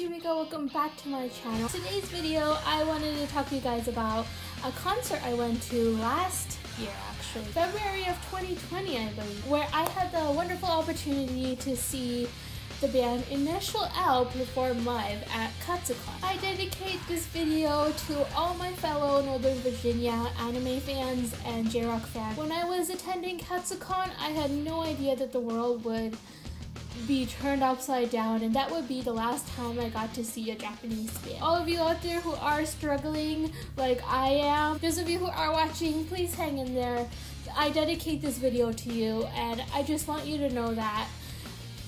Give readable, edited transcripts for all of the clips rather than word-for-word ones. it's Yumiko, welcome back to my channel. Today's video, I wanted to talk to you guys about a concert I went to last year, actually. February of 2020, I believe, where I had the wonderful opportunity to see the band Initial'l perform live at KatsuCon. I dedicate this video to all my fellow Northern Virginia anime fans and J-Rock fans. When I was attending KatsuCon, I had no idea that the world would be turned upside down, and that would be the last time I got to see a Japanese band. All of you out there who are struggling like I am, those of you who are watching, please hang in there. I dedicate this video to you, and I just want you to know that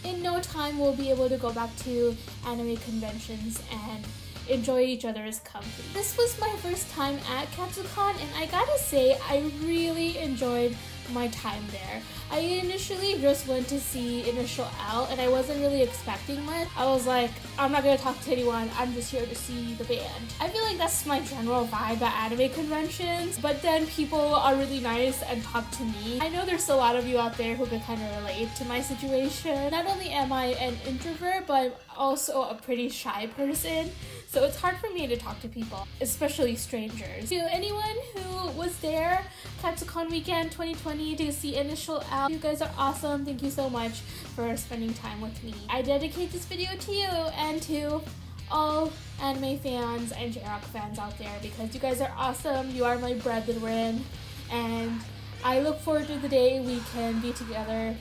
in no time we'll be able to go back to anime conventions and enjoy each other's company. This was my first time at KatsuCon, and I gotta say, I really enjoyed my time there. I initially just went to see Initial'l, and I wasn't really expecting much. I was like, I'm not gonna talk to anyone, I'm just here to see the band. I feel like that's my general vibe at anime conventions, but then people are really nice and talk to me. I know there's a lot of you out there who can kind of relate to my situation. Not only am I an introvert, but I'm also a pretty shy person, so it's hard for me to talk to people, especially strangers. To anyone who was there, KatsuCon weekend 2020 to see Initial'l, you guys are awesome. Thank you so much for spending time with me. I dedicate this video to you and to all anime fans and J-Rock fans out there, because you guys are awesome. You are my brethren, and I look forward to the day we can be together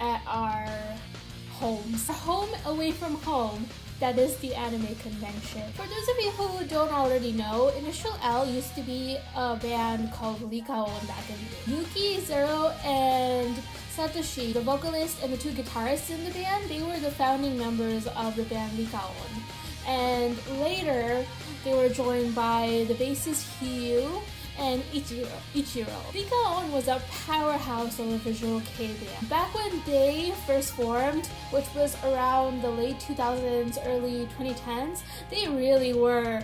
at our homes. Our home away from home. That is the anime convention. For those of you who don't already know, Initial'l used to be a band called Lycaon back in the day. Yuki, Zero, and Satoshi, the vocalist and the two guitarists in the band, they were the founding members of the band Lycaon. And later, they were joined by the bassist Hiyuu and Ichiro. Lycaon was a powerhouse of the Visual Kei band. Back when they first formed, which was around the late 2000s, early 2010s, they really were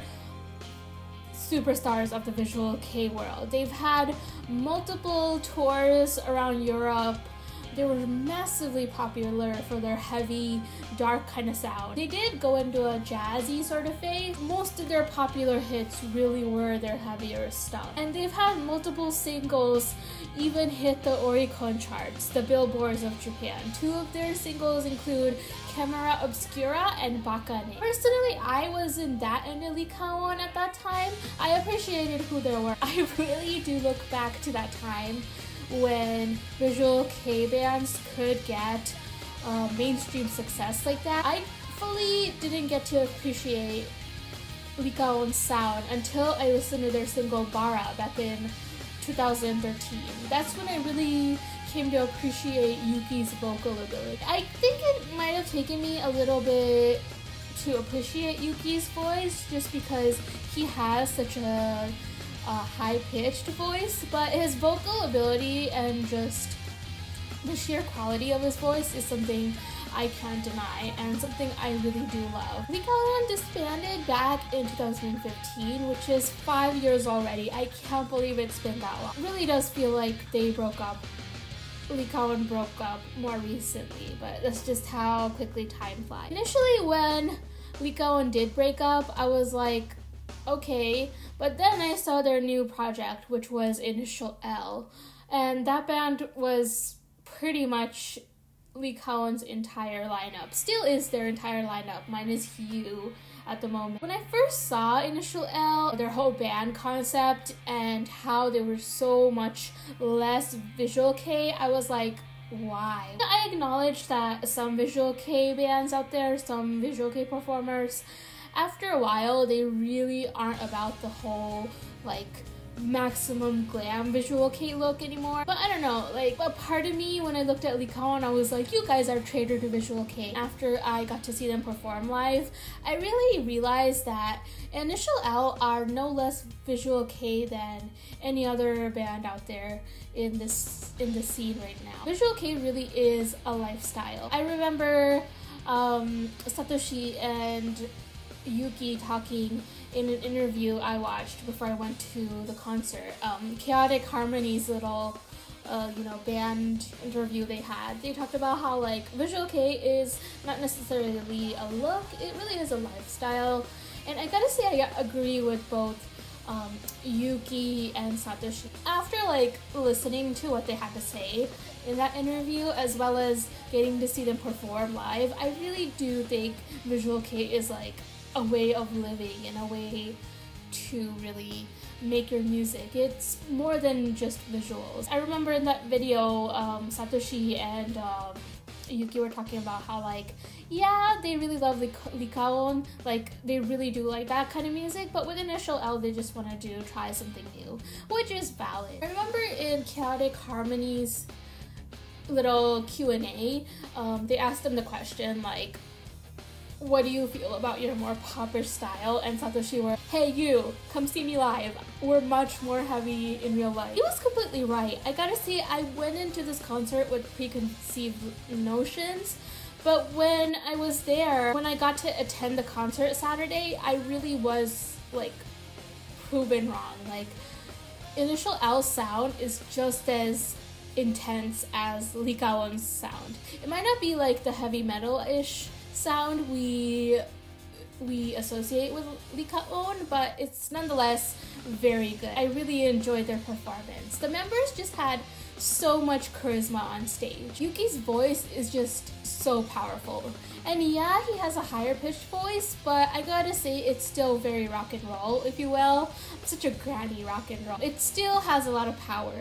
superstars of the Visual Kei world. They've had multiple tours around Europe. They were massively popular for their heavy, dark kind of sound. They did go into a jazzy sort of phase. Most of their popular hits really were their heavier stuff. And they've had multiple singles even hit the Oricon charts, the billboards of Japan. Two of their singles include Camera Obscura and Bakane. Personally, I wasn't that into Lycaon at that time. I appreciated who they were. I really do look back to that time when Visual Kei bands could get mainstream success like that. I fully didn't get to appreciate Lycaon's sound until I listened to their single Bara back in 2013. That's when I really came to appreciate Yuki's vocal ability. I think it might have taken me a little bit to appreciate Yuki's voice, just because he has such a high-pitched voice, but his vocal ability and just the sheer quality of his voice is something I can't deny and something I really do love. Lycaon disbanded back in 2015, which is 5 years already. I can't believe it's been that long. It really does feel like they broke up. Lycaon broke up more recently, but that's just how quickly time flies. Initially, when Lycaon did break up, I was like, okay, but then I saw their new project, which was Initial'l, and that band was pretty much Lycaon's entire lineup. Still is their entire lineup, minus Hiyuu at the moment. When I first saw Initial'l, their whole band concept and how they were so much less Visual Kei, I was like, why? I acknowledge that some Visual Kei bands out there, some Visual Kei performers, after a while, they really aren't about the whole, like, maximum glam Visual Kei look anymore. But I don't know, like, a part of me, when I looked at Lycaon, I was like, you guys are traitor to Visual Kei. After I got to see them perform live, I really realized that Initial'l are no less Visual Kei than any other band out there in this scene right now. Visual Kei really is a lifestyle. I remember Satoshi and Yuki talking in an interview I watched before I went to the concert. Chaotic Harmony's little band interview they had, they talked about how like Visual Kei is not necessarily a look, it really is a lifestyle. And I gotta say I agree with both Yuki and Satoshi. After like listening to what they had to say in that interview, as well as getting to see them perform live, I really do think Visual Kei is like a way of living and a way to really make your music. It's more than just visuals. I remember in that video Satoshi and Yuki were talking about how like, yeah, they really love Lycaon, like they really do like that kind of music, but with Initial'l they just want to try something new, which is valid. I remember in Chaotic Harmony's little Q&A, they asked them the question like, what do you feel about your more popper style? And Satoshi were, hey you, come see me live. We're much more heavy in real life. He was completely right. I gotta say, I went into this concert with preconceived notions, but when I was there, when I got to attend the concert Saturday, I really was like proven wrong. Like Initial'l's sound is just as intense as Lycaon's sound. It might not be like the heavy metal-ish sound we associate with Lycaon, but it's nonetheless very good. I really enjoyed their performance. The members just had so much charisma on stage. Yuki's voice is just so powerful. And yeah, he has a higher pitched voice, but I gotta say it's still very rock and roll, if you will. It's such a granny rock and roll. It still has a lot of power,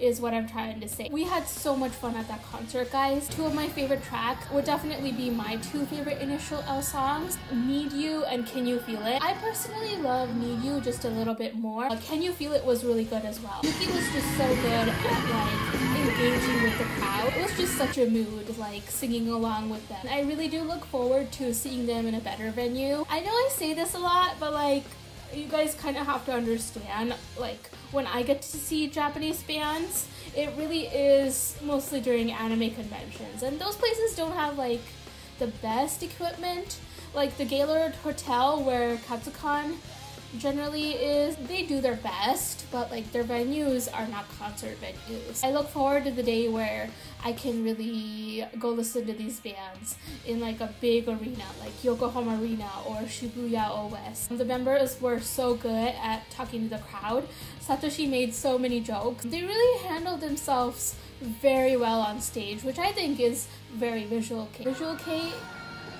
is what I'm trying to say. We had so much fun at that concert, guys. Two of my favorite tracks would definitely be my two favorite Initial'l songs, Need You and Can You Feel It. I personally love Need You just a little bit more. Can You Feel It was really good as well. Yuki was just so good at like engaging with the crowd. It was just such a mood, like singing along with them. I really do look forward to seeing them in a better venue. I know I say this a lot, but like, you guys kind of have to understand, like, when I get to see Japanese bands, it really is mostly during anime conventions, and those places don't have like the best equipment. Like the Gaylord Hotel where KatsuCon generally is, they do their best, but like their venues are not concert venues. I look forward to the day where I can really go listen to these bands in like a big arena, like Yokohama Arena or Shibuya O West. The members were so good at talking to the crowd. Satoshi made so many jokes. They really handled themselves very well on stage, which I think is very Visual Kei. Visual Kei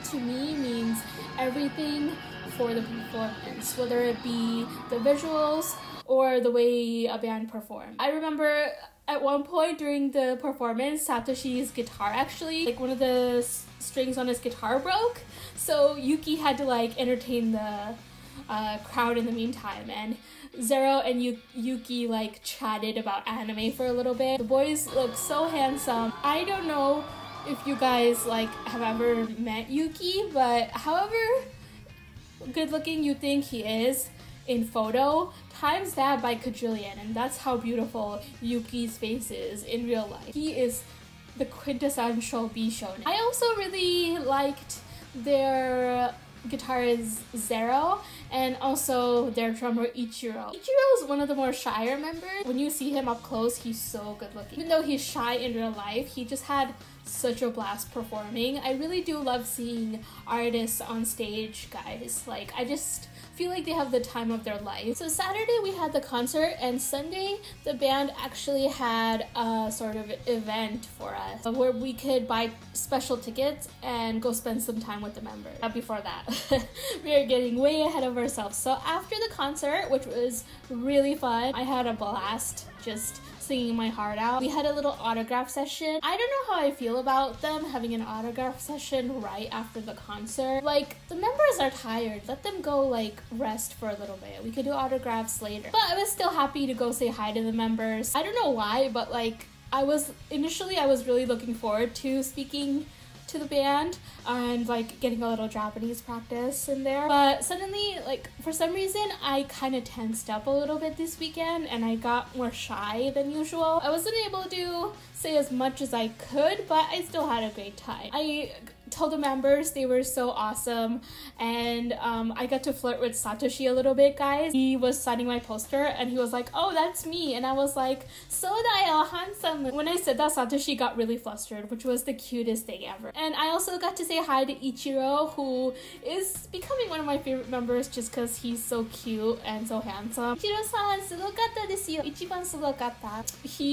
to me means everything for the performance, whether it be the visuals or the way a band performs. I remember at one point during the performance, Satoshi's guitar actually, like one of the strings on his guitar broke, so Yuki had to like entertain the crowd in the meantime, and Zero and Yuki like chatted about anime for a little bit. The boys look so handsome. I don't know if you guys like have ever met Yuki, but however good looking you think he is in photo, times that by quadrillion, and that's how beautiful Yuki's face is in real life. He is the quintessential Bishonen. I also really liked their guitarist Zero and also their drummer Ichiro. Ichiro is one of the more shyer members. When you see him up close, he's so good looking. Even though he's shy in real life, he just had such a blast performing. I really do love seeing artists on stage, guys. Like, I just feel like they have the time of their life. So Saturday we had the concert, and Sunday the band actually had a sort of event for us where we could buy special tickets and go spend some time with the members. But before that, we are getting way ahead of ourselves. So after the concert, which was really fun, I had a blast just singing my heart out. We had a little autograph session. I don't know how I feel about them having an autograph session right after the concert. Like, the members are tired. Let them go, like, rest for a little bit. We could do autographs later. But I was still happy to go say hi to the members. I don't know why, but like, I was really looking forward to speaking to the band and like getting a little Japanese practice in there, but suddenly, like, for some reason I kind of tensed up a little bit this weekend and I got more shy than usual. I wasn't able to say as much as I could, but I still had a great time. I all the members. They were so awesome. And I got to flirt with Satoshi a little bit, guys. He was signing my poster and he was like, "Oh, that's me." And I was like, "Sodayo, handsome." When I said that, Satoshi got really flustered, which was the cutest thing ever. And I also got to say hi to Ichiro, who is becoming one of my favorite members just because he's so cute and so handsome. Ichiro-san, sugokata desu yo. Ichiban sugokata. He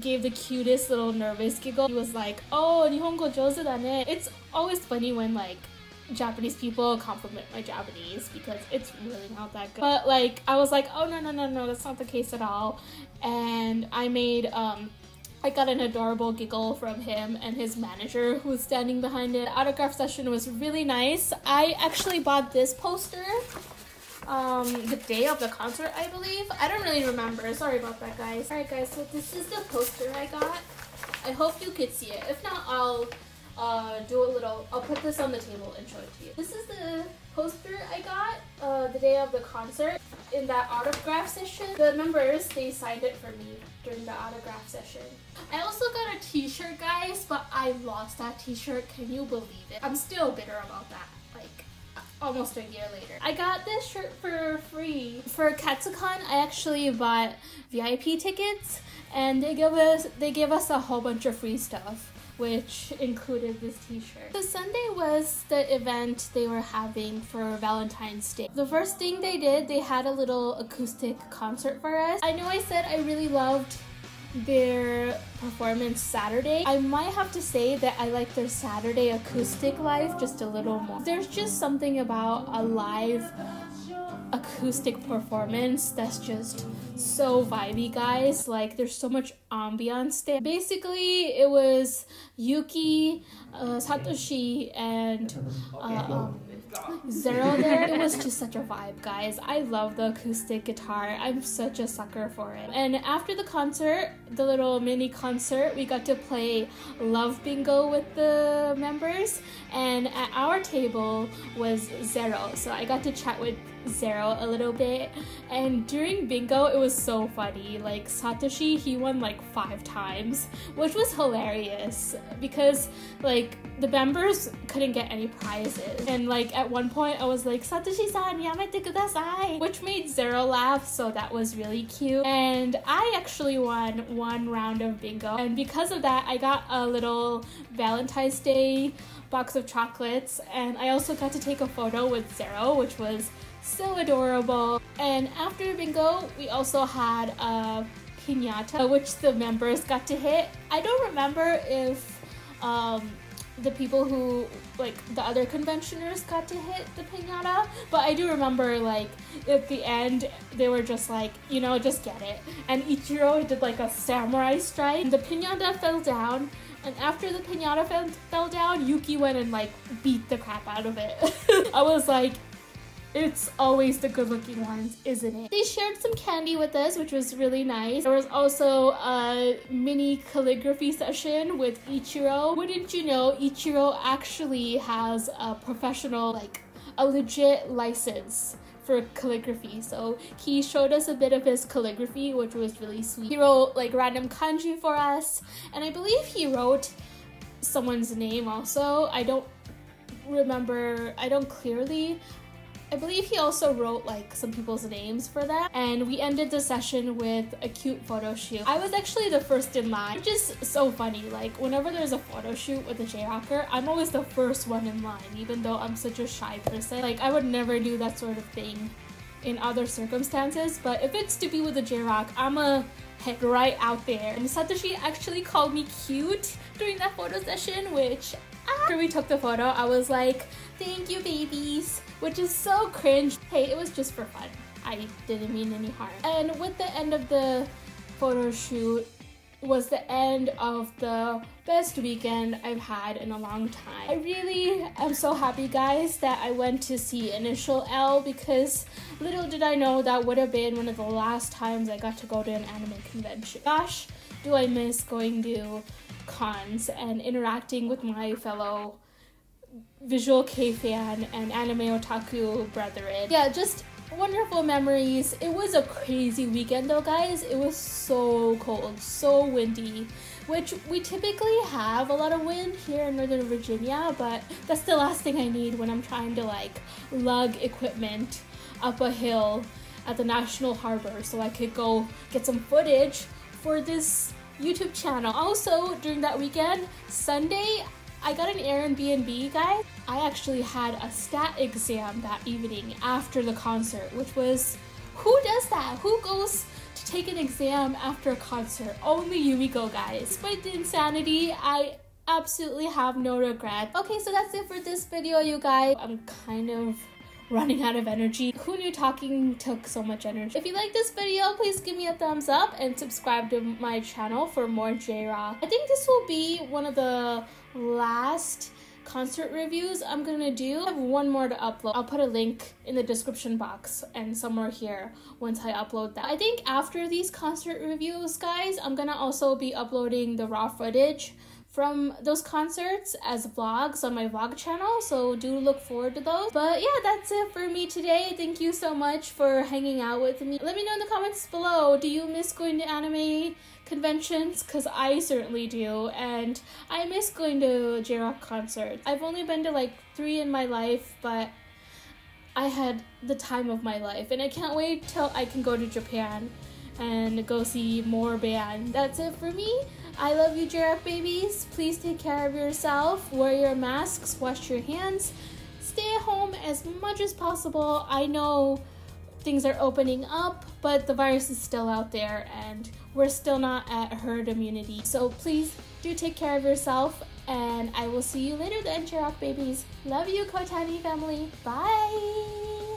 gave the cutest little nervous giggle. He was like, "Oh, Nihongo jouzu da ne." It's always funny when Japanese people compliment my Japanese because it's really not that good. But I was like, "Oh, no, that's not the case at all." And I made I got an adorable giggle from him and his manager who was standing behind it. The autograph session was really nice. I actually bought this poster the day of the concert, I believe. I don't really remember. Sorry about that, guys. Alright, guys, so this is the poster I got. I hope you could see it. If not, I'll I'll put this on the table and show it to you. This is the poster I got the day of the concert. In that autograph session, the members, they signed it for me during the autograph session. I also got a t-shirt, guys, but I lost that t-shirt. Can you believe it? I'm still bitter about that. Almost a year later. I got this shirt for free. For KatsuCon, I actually bought VIP tickets and they gave us a whole bunch of free stuff, which included this t-shirt. So Sunday was the event they were having for Valentine's Day. The first thing they did, they had a little acoustic concert for us. I know I said I really loved their performance Saturday. I might have to say that I like their Saturday acoustic live just a little more. There's just something about a live acoustic performance that's just so vibey, guys. There's so much ambiance there. Basically, it was Yuki, Satoshi, and Zero there. It was just such a vibe, guys. I love the acoustic guitar. I'm such a sucker for it. And after the concert, the little mini concert, we got to play Love Bingo with the members. And at our table was Zero. So I got to chat with Zero a little bit. And during bingo, it was so funny. Satoshi, he won 5 times, which was hilarious because the members couldn't get any prizes. And at one point I was like, "Satoshi-san, yamete kudasai," which made Zero laugh, so that was really cute. And I actually won 1 round of bingo, and because of that I got a little Valentine's Day box of chocolates, and I also got to take a photo with Zero, which was so adorable. And after bingo, we also had a piñata, which the members got to hit. I don't remember if the people who, the other conventioners got to hit the piñata, but I do remember, at the end, they were just you know, just get it. And Ichiro did, a samurai strike, and the piñata fell down. And after the piñata fell down, Yuki went and, beat the crap out of it. I was like, "It's always the good-looking ones, isn't it?" They shared some candy with us, which was really nice. There was also a mini calligraphy session with Ichiro. Wouldn't you know, Ichiro actually has a professional, a legit license for calligraphy. So he showed us a bit of his calligraphy, which was really sweet. He wrote, random kanji for us. And I believe he wrote someone's name also. I don't remember, I don't clearly. I believe he also wrote some people's names for that. And we ended the session with a cute photo shoot. I was actually the first in line, which is so funny. Whenever there's a photo shoot with a J-Rocker, I'm always the first one in line, even though I'm such a shy person. I would never do that sort of thing in other circumstances, but if it's to be with a J-Rock, I'm a head right out there. And Satoshi actually called me cute during that photo session, which after we took the photo, I was like, "Thank you, babies," which is so cringe. Hey, it was just for fun. I didn't mean any harm. And with the end of the photo shoot was the end of the best weekend I've had in a long time. I really am so happy, guys, that I went to see Initial'l, because little did I know that would have been one of the last times I got to go to an anime convention. Gosh, do I miss going to cons and interacting with my fellow Visual Kei fan and anime otaku brethren. Yeah, just wonderful memories. It was a crazy weekend though, guys. It was so cold, so windy. which we typically have a lot of wind here in Northern Virginia, but that's the last thing I need when I'm trying to like lug equipment up a hill at the National Harbor so I could go get some footage for this YouTube channel. Also, during that weekend, Sunday, I got an Airbnb, guys. I actually had a stat exam that evening after the concert, which was, who does that? Who goes to take an exam after a concert? Only Yumiko, guys. Despite the insanity, I absolutely have no regret. Okay, so that's it for this video, you guys. I'm kind of running out of energy. Who knew talking took so much energy? If you like this video, please give me a thumbs up and subscribe to my channel for more J-Rock. I think this will be one of the last concert reviews I'm gonna do. I have one more to upload. I'll put a link in the description box and somewhere here once I upload that. I think after these concert reviews, guys, I'm gonna also be uploading the raw footage from those concerts as vlogs on my vlog channel, so do look forward to those. But yeah, that's it for me today. Thank you so much for hanging out with me. Let me know in the comments below, do you miss going to anime conventions? Because I certainly do, and I miss going to J-Rock concerts. I've only been to like 3 in my life, but I had the time of my life, and I can't wait till I can go to Japan and go see more bands. That's it for me. I love you, J-Rock babies. Please take care of yourself. Wear your masks. Wash your hands. Stay home as much as possible. I know things are opening up, but the virus is still out there and we're still not at herd immunity. So please do take care of yourself, and I will see you later then, J-Rock babies. Love you, Kotani family. Bye.